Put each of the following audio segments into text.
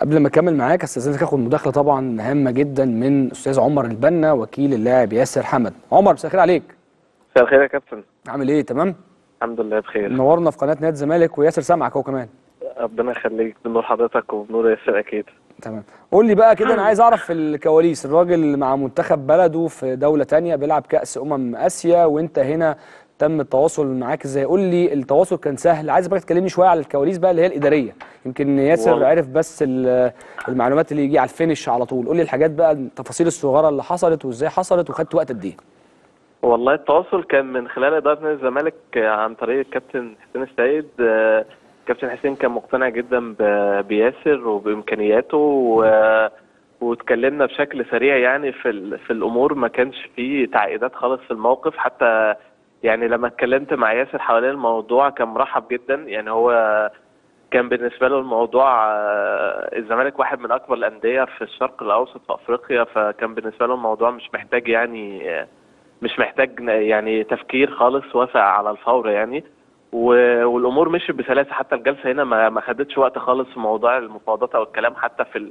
قبل ما اكمل معاك استاذنك اخد مداخله طبعا هامه جدا من استاذ عمر البنا وكيل اللاعب ياسر حمد. عمر مساء الخير عليك. مساء الخير يا كابتن. عامل ايه؟ تمام؟ الحمد لله بخير. منورنا في قناه نادي الزمالك وياسر سامعك هو كمان. ربنا يخليك، بنور حضرتك وبنور ياسر اكيد. تمام. قول لي بقى كده، انا عايز اعرف الكواليس. الراجل مع منتخب بلده في دوله ثانيه بيلعب كاس اسيا وانت هنا تم التواصل معاك ازاي؟ قول لي التواصل كان سهل؟ عايز بقى تكلمني شويه على الكواليس بقى اللي هي الاداريه، يمكن ياسر عرف بس المعلومات اللي يجي على الفينش على طول. قول لي الحاجات بقى، التفاصيل الصغيره اللي حصلت وازاي حصلت وخدت وقت قد ايه؟ والله التواصل كان من خلال اداره نادي الزمالك عن طريق الكابتن حسين السعيد. الكابتن حسين كان مقتنع جدا بياسر وبامكانياته واتكلمنا بشكل سريع يعني في الامور، ما كانش فيه تعقيدات خالص في الموقف. حتى يعني لما اتكلمت مع ياسر حوالين الموضوع كان مرحب جدا، يعني هو كان بالنسبه له الموضوع الزمالك واحد من اكبر الانديه في الشرق الاوسط في افريقيا، فكان بالنسبه له الموضوع مش محتاج يعني تفكير خالص، وافق على الفور يعني. والامور مشيت بسلاسه، حتى الجلسه هنا ما خدتش وقت خالص في موضوع المفاوضات او الكلام حتى في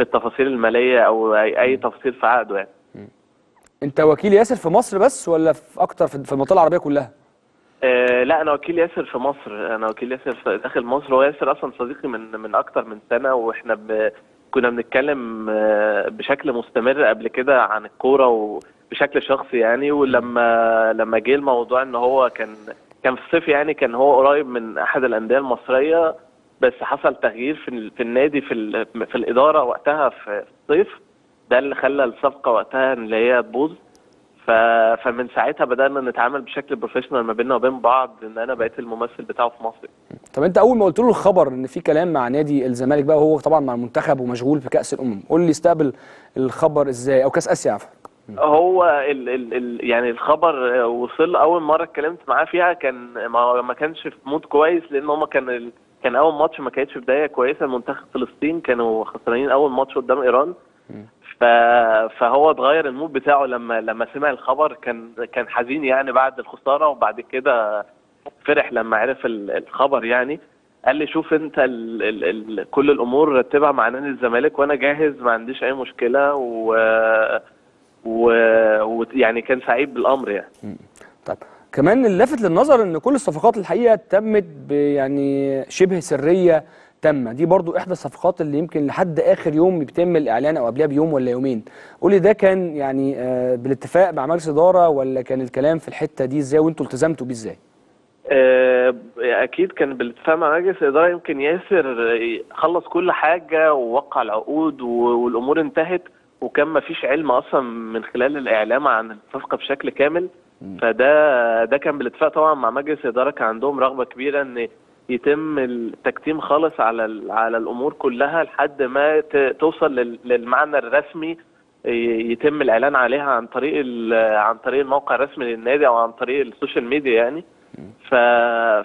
التفاصيل الماليه او اي تفاصيل في عقده يعني. انت وكيل ياسر في مصر بس ولا في اكتر في المنطقه العربيه كلها؟ لا، انا وكيل ياسر في مصر، انا وكيل ياسر في داخل مصر. هو ياسر اصلا صديقي من اكتر من سنه، واحنا كنا بنتكلم بشكل مستمر قبل كده عن الكوره وبشكل شخصي يعني. ولما جه الموضوع ان هو كان في الصيف يعني، كان هو قريب من احد الانديه المصريه، بس حصل تغيير في النادي في الاداره وقتها في الصيف، ده اللي خلى الصفقه وقتها اللي هي تبوظ. فمن ساعتها بدانا نتعامل بشكل بروفيشنال ما بيننا وبين بعض، ان انا بقيت الممثل بتاعه في مصر. طب انت اول ما قلت له الخبر ان في كلام مع نادي الزمالك بقى، هو طبعا مع المنتخب ومشغول في كاس الامم، قول لي استقبل الخبر ازاي او كاس اسيا عفوا. هو يعني الخبر وصل اول مره اتكلمت معاه فيها كان ما كانش في مود كويس، لان هما كان اول ماتش ما كانتش بدايه كويسه. منتخب فلسطين كانوا خسرانين اول ماتش قدام ايران، فهو اتغير المود بتاعه لما سمع الخبر. كان حزين يعني بعد الخساره، وبعد كده فرح لما عرف الخبر يعني. قال لي شوف انت كل الامور رتبها مع نادي الزمالك وانا جاهز، ما عنديش اي مشكله ويعني كان سعيد بالامر يعني. طيب كمان اللافت للنظر ان كل الصفقات الحقيقه تمت يعني شبه سريه تامه، دي برضو احدى الصفقات اللي يمكن لحد اخر يوم بيتم الاعلان او قبلها بيوم ولا يومين. قولي ده كان يعني بالاتفاق مع مجلس اداره ولا كان الكلام في الحته دي ازاي وانتوا التزمتوا بيه ازاي؟ اكيد كان بالاتفاق مع مجلس الاداره. يمكن ياسر خلص كل حاجه ووقع العقود والامور انتهت، وكان ما فيش علم اصلا من خلال الاعلام عن الصفقه بشكل كامل. فده كان بالاتفاق طبعا مع مجلس الاداره، كان عندهم رغبه كبيره ان يتم التكتيم خالص على الامور كلها لحد ما توصل للمعنى الرسمي، يتم الاعلان عليها عن طريق الموقع الرسمي للنادي او عن طريق السوشيال ميديا يعني.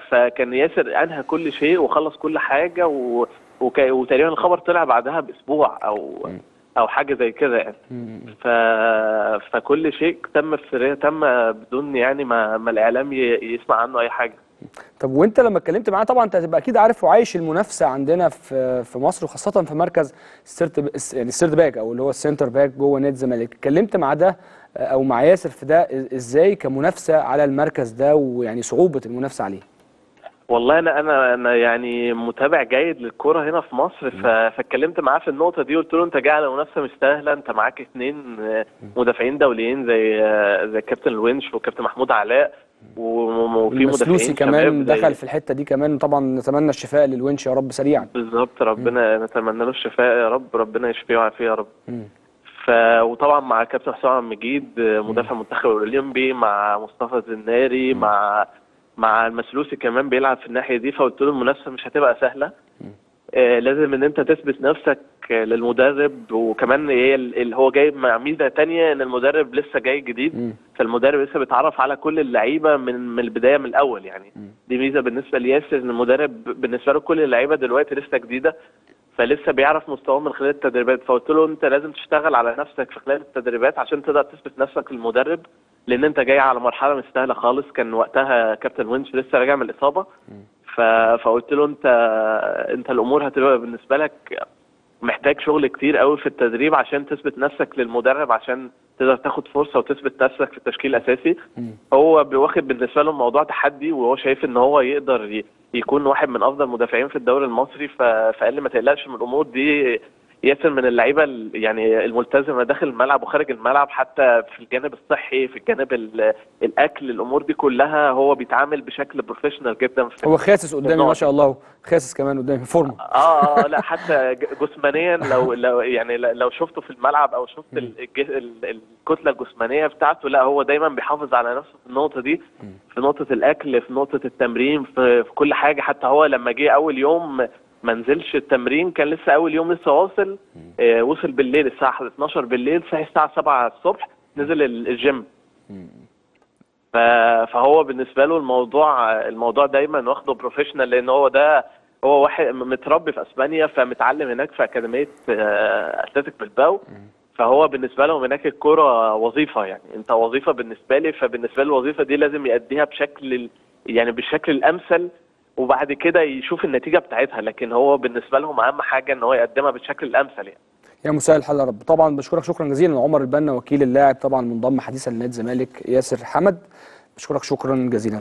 فكان ياسر انهى كل شيء وخلص كل حاجه، وتقريبا الخبر طلع بعدها باسبوع او حاجه زي كده يعني. فكل شيء تم في سريه تامه بدون يعني ما الاعلام يسمع عنه اي حاجه. طب وانت لما اتكلمت معاه طبعا انت هتبقى اكيد عارف وعايش المنافسه عندنا في مصر، وخاصه في مركز السيرد باك او اللي هو السنتر باك جوه نادي الزمالك. اتكلمت مع ده او مع ياسر في ده ازاي كمنافسه على المركز ده ويعني صعوبه المنافسه عليه؟ والله انا يعني متابع جيد للكوره هنا في مصر، فاتكلمت معاه في النقطه دي، قلت له انت جاي على منافسه مش سهله، انت معاك 2 مدافعين دوليين زي كابتن الوينش وكابتن محمود علاء، وفي المسلوسي كمان دخل في الحته دي كمان. طبعا نتمنى الشفاء للوينش يا رب سريعا. بالظبط، ربنا نتمنى له الشفاء يا رب، ربنا يشفيه ويعافيه يا رب. وطبعا مع كابتن حسام عبد المجيد مدافع المنتخب الاولمبي، مع مصطفى الزناري، مع المسلوسي كمان بيلعب في الناحيه دي. فقلت له المنافسه مش هتبقى سهله، لازم ان انت تثبت نفسك للمدرب. وكمان اللي هو جايب مع ميزه ثانيه ان المدرب لسه جاي جديد، فالمدرب لسه بيتعرف على كل اللعيبه من البدايه من الاول يعني. دي ميزه بالنسبه لياسر، ان المدرب بالنسبه له كل اللعيبه دلوقتي لسه جديده، فلسه بيعرف مستواه من خلال التدريبات. فقلت له انت لازم تشتغل على نفسك في خلال التدريبات عشان تقدر تثبت نفسك للمدرب، لان انت جاي على مرحله مش سهله خالص. كان وقتها كابتن وينش لسه راجع من الاصابه، فقلت له انت الامور هتبقى بالنسبه لك محتاج شغل كتير قوي في التدريب عشان تثبت نفسك للمدرب، عشان تقدر تاخد فرصه وتثبت نفسك في التشكيل الاساسي. هو بيواخد بالنسبه له الموضوع تحدي، وهو شايف ان هو يقدر يكون واحد من افضل المدافعين في الدوري المصري، فقال لي ما تقلقش من الامور دي. ياسر من اللعيبه يعني الملتزمه داخل الملعب وخارج الملعب، حتى في الجانب الصحي، في الجانب الاكل، الامور دي كلها هو بيتعامل بشكل بروفيشنال جدا. هو خاسس قدامي ما شاء الله، خاسس كمان قدامي فورمه. لا حتى جسمانيا لو يعني لو شفته في الملعب او شفت الكتله الجسمانيه بتاعته، لا هو دايما بيحافظ على نفسه في النقطه دي، في نقطه الاكل، في نقطه التمرين، في كل حاجه. حتى هو لما جه اول يوم ما نزلش التمرين، كان لسه اول يوم لسه واصل، وصل بالليل الساعه 12 بالليل، صحي الساعه 7 الصبح نزل الجيم. فهو بالنسبه له الموضوع دايما واخده بروفيشنال، لان هو واحد متربي في اسبانيا، فمتعلم هناك في اكاديميه أتليتيك بيلباو. فهو بالنسبه له هناك الكوره وظيفه، يعني انت وظيفه بالنسبه لي، فبالنسبه لي الوظيفه دي لازم يأديها بشكل يعني بالشكل الامثل، وبعد كده يشوف النتيجه بتاعتها. لكن هو بالنسبه لهم اهم حاجه ان هو يقدمها بالشكل الامثل يعني. يا مساء الحل يا رب. طبعا بشكرك شكرا جزيلا عمر البنا وكيل اللاعب، طبعا منضم حديثا لنادي الزمالك ياسر حمد. بشكرك شكرا جزيلا.